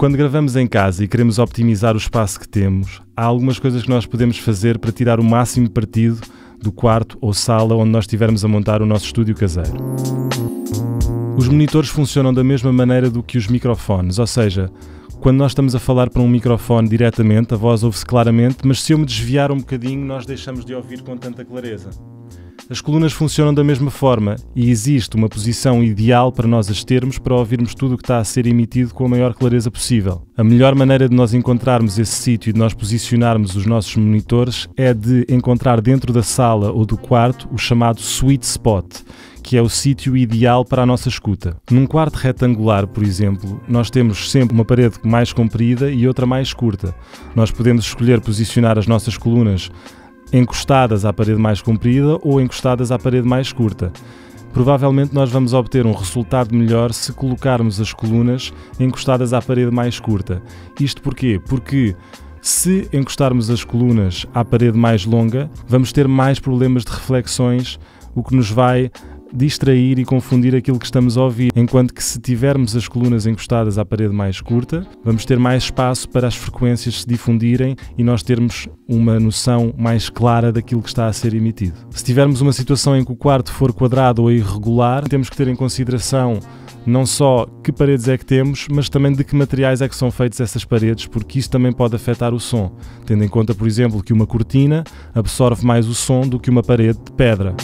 Quando gravamos em casa e queremos optimizar o espaço que temos, há algumas coisas que nós podemos fazer para tirar o máximo partido do quarto ou sala onde nós estivermos a montar o nosso estúdio caseiro. Os monitores funcionam da mesma maneira do que os microfones, ou seja, quando nós estamos a falar para um microfone diretamente, a voz ouve-se claramente, mas se eu me desviar um bocadinho, nós deixamos de ouvir com tanta clareza. As colunas funcionam da mesma forma e existe uma posição ideal para nós as termos para ouvirmos tudo o que está a ser emitido com a maior clareza possível. A melhor maneira de nós encontrarmos esse sítio e de nós posicionarmos os nossos monitores é de encontrar dentro da sala ou do quarto o chamado sweet spot, que é o sítio ideal para a nossa escuta. Num quarto retangular, por exemplo, nós temos sempre uma parede mais comprida e outra mais curta. Nós podemos escolher posicionar as nossas colunas encostadas à parede mais comprida ou encostadas à parede mais curta. Provavelmente nós vamos obter um resultado melhor se colocarmos as colunas encostadas à parede mais curta. Isto porquê? Porque se encostarmos as colunas à parede mais longa, vamos ter mais problemas de reflexões, o que nos vai distrair e confundir aquilo que estamos a ouvir, enquanto que se tivermos as colunas encostadas à parede mais curta, vamos ter mais espaço para as frequências se difundirem e nós termos uma noção mais clara daquilo que está a ser emitido. Se tivermos uma situação em que o quarto for quadrado ou irregular, temos que ter em consideração não só que paredes é que temos, mas também de que materiais é que são feitas essas paredes, porque isso também pode afetar o som, tendo em conta, por exemplo, que uma cortina absorve mais o som do que uma parede de pedra.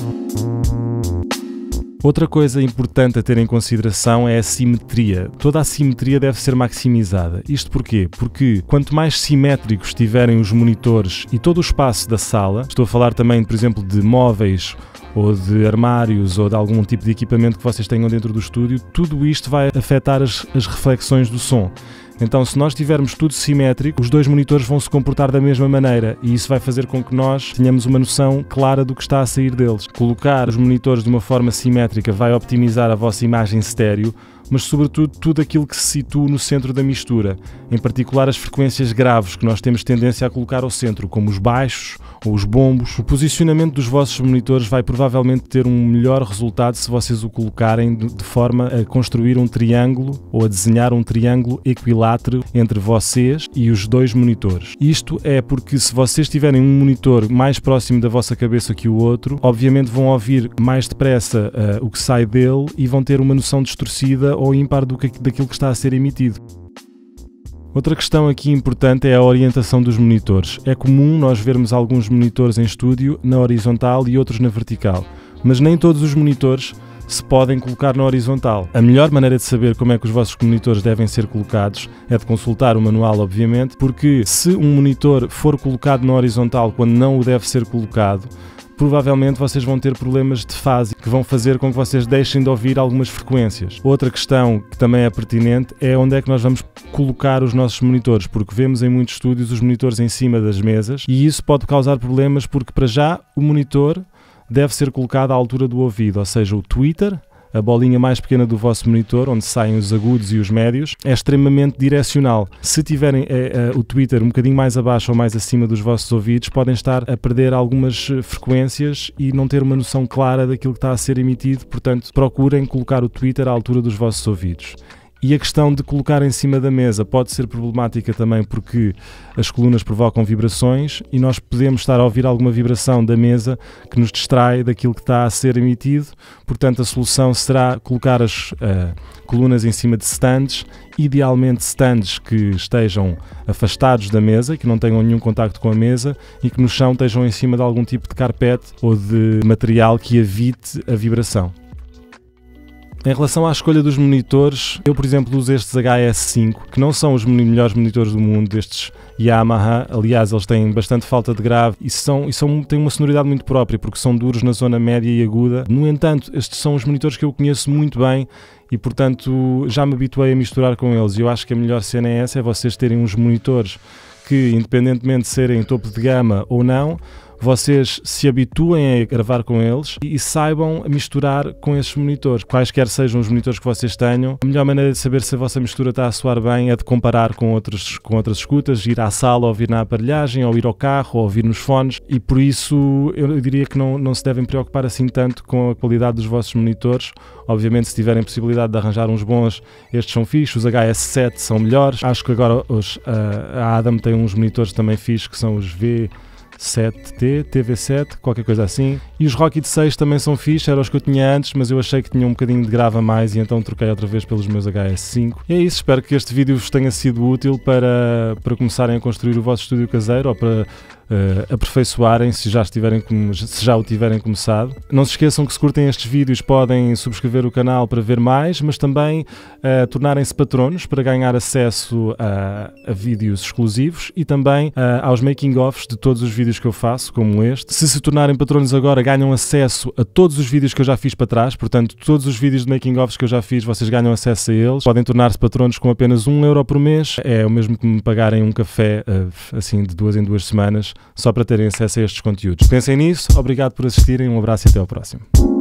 Outra coisa importante a ter em consideração é a simetria. Toda a simetria deve ser maximizada. Isto porquê? Porque quanto mais simétricos estiverem os monitores e todo o espaço da sala, estou a falar também, por exemplo, de móveis ou de armários ou de algum tipo de equipamento que vocês tenham dentro do estúdio, tudo isto vai afetar as reflexões do som. Então, se nós tivermos tudo simétrico, os dois monitores vão se comportar da mesma maneira e isso vai fazer com que nós tenhamos uma noção clara do que está a sair deles. Colocar os monitores de uma forma simétrica vai optimizar a vossa imagem estéreo, mas sobretudo tudo aquilo que se situa no centro da mistura, em particular as frequências graves que nós temos tendência a colocar ao centro, como os baixos ou os bombos. O posicionamento dos vossos monitores vai provavelmente ter um melhor resultado se vocês o colocarem de forma a construir um triângulo ou a desenhar um triângulo equilátero entre vocês e os dois monitores. Isto é porque se vocês tiverem um monitor mais próximo da vossa cabeça que o outro, obviamente vão ouvir mais depressa o que sai dele e vão ter uma noção distorcida ou ímpar daquilo que está a ser emitido. Outra questão aqui importante é a orientação dos monitores. É comum nós vermos alguns monitores em estúdio na horizontal e outros na vertical, mas nem todos os monitores se podem colocar na horizontal. A melhor maneira de saber como é que os vossos monitores devem ser colocados é de consultar o manual, obviamente, porque se um monitor for colocado na horizontal quando não o deve ser colocado, provavelmente vocês vão ter problemas de fase que vão fazer com que vocês deixem de ouvir algumas frequências. Outra questão que também é pertinente é onde é que nós vamos colocar os nossos monitores, porque vemos em muitos estúdios os monitores em cima das mesas e isso pode causar problemas porque, para já, o monitor deve ser colocado à altura do ouvido, ou seja, o tweeter, a bolinha mais pequena do vosso monitor, onde saem os agudos e os médios, é extremamente direcional. Se tiverem o tweeter um bocadinho mais abaixo ou mais acima dos vossos ouvidos, podem estar a perder algumas frequências e não ter uma noção clara daquilo que está a ser emitido, portanto, procurem colocar o tweeter à altura dos vossos ouvidos. E a questão de colocar em cima da mesa pode ser problemática também porque as colunas provocam vibrações e nós podemos estar a ouvir alguma vibração da mesa que nos distrai daquilo que está a ser emitido. Portanto, a solução será colocar as colunas em cima de stands, idealmente stands que estejam afastados da mesa, que não tenham nenhum contacto com a mesa e que no chão estejam em cima de algum tipo de carpete ou de material que evite a vibração. Em relação à escolha dos monitores, eu, por exemplo, uso estes HS5, que não são os melhores monitores do mundo, estes Yamaha. Aliás, eles têm bastante falta de grave e têm uma sonoridade muito própria, porque são duros na zona média e aguda. No entanto, estes são os monitores que eu conheço muito bem e, portanto, já me habituei a misturar com eles. E eu acho que a melhor cena é essa, é vocês terem uns monitores que, independentemente de serem topo de gama ou não, vocês se habituem a gravar com eles e saibam misturar com esses monitores. Quaisquer sejam os monitores que vocês tenham, a melhor maneira de saber se a vossa mistura está a soar bem é de comparar com outras escutas, ir à sala, ouvir na aparelhagem, ou ir ao carro, ou ouvir nos fones, e por isso eu diria que não se devem preocupar assim tanto com a qualidade dos vossos monitores. Obviamente, se tiverem possibilidade de arranjar uns bons, estes são fixos, os HS7 são melhores. Acho que agora a Adam tem uns monitores também fixos, que são os V7T, TV7, qualquer coisa assim. E os Rocket 6 também são fixos, eram os que eu tinha antes, mas eu achei que tinha um bocadinho de grave a mais e então troquei outra vez pelos meus HS5. E é isso, espero que este vídeo vos tenha sido útil para começarem a construir o vosso estúdio caseiro, ou para aperfeiçoarem se já o tiverem começado. Não se esqueçam que, se curtem estes vídeos, podem subscrever o canal para ver mais, mas também tornarem-se patronos para ganhar acesso a vídeos exclusivos e também aos making-ofs de todos os vídeos que eu faço, como este. Se tornarem patronos agora, ganham acesso a todos os vídeos que eu já fiz para trás, portanto todos os vídeos de making-ofs que eu já fiz, vocês ganham acesso a eles. Podem tornar-se patronos com apenas 1 € por mês, é o mesmo que me pagarem um café assim de 2 em 2 semanas, só para terem acesso a estes conteúdos. Pensem nisso, obrigado por assistirem, um abraço e até ao próximo.